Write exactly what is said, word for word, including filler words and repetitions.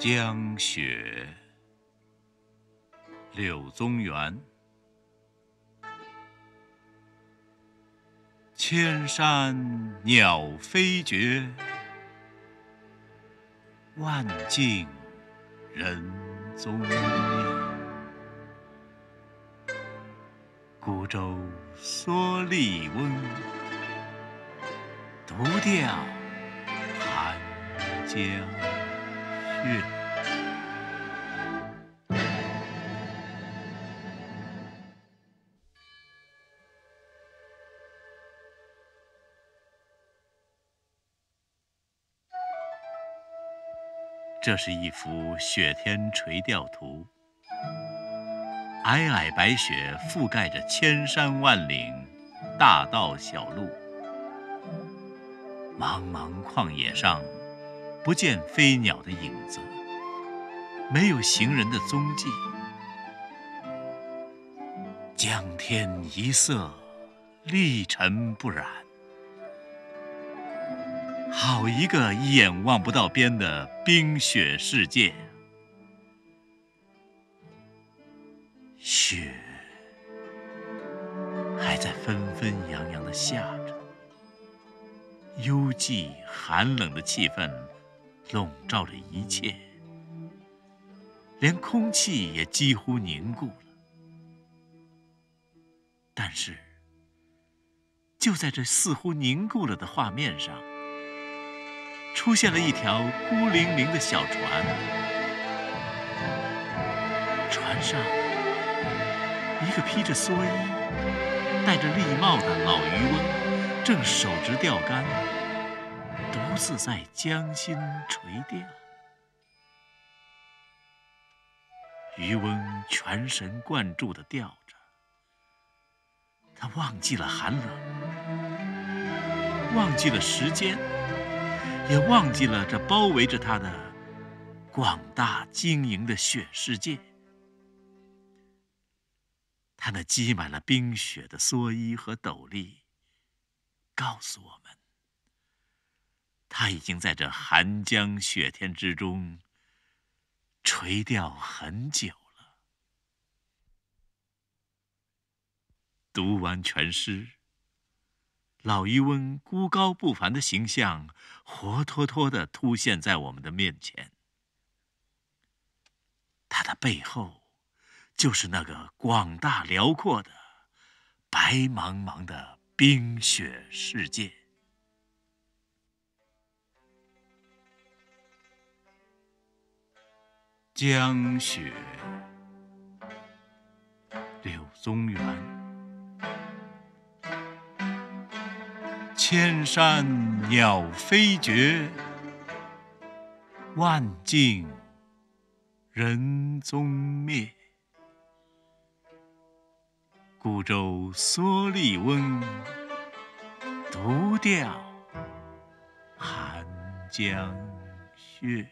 江雪，柳宗元。千山鸟飞绝，万径人踪灭。孤舟蓑笠翁，独钓寒江。 月。这是一幅雪天垂钓图，皑皑白雪覆盖着千山万岭、大道小路，茫茫旷野上。 不见飞鸟的影子，没有行人的踪迹。江天一色，历尘不染。好一个一眼望不到边的冰雪世界！雪还在纷纷扬扬地下着，幽寂寒冷的气氛。 笼罩着一切，连空气也几乎凝固了。但是，就在这似乎凝固了的画面上，出现了一条孤零零的小船，船上一个披着蓑衣、戴着笠帽的老渔翁，正手执钓竿。 独自在江心垂钓，渔翁全神贯注地钓着，他忘记了寒冷，忘记了时间，也忘记了这包围着他的广大晶莹的雪世界。他那积满了冰雪的蓑衣和斗笠，告诉我们。 他已经在这寒江雪天之中垂钓很久了。读完全诗，老渔翁孤高不凡的形象活脱脱地凸现在我们的面前。他的背后，就是那个广大辽阔的、白茫茫的冰雪世界。 江雪，柳宗元。千山鸟飞绝，万径人踪灭。孤舟蓑笠翁，独钓寒江雪。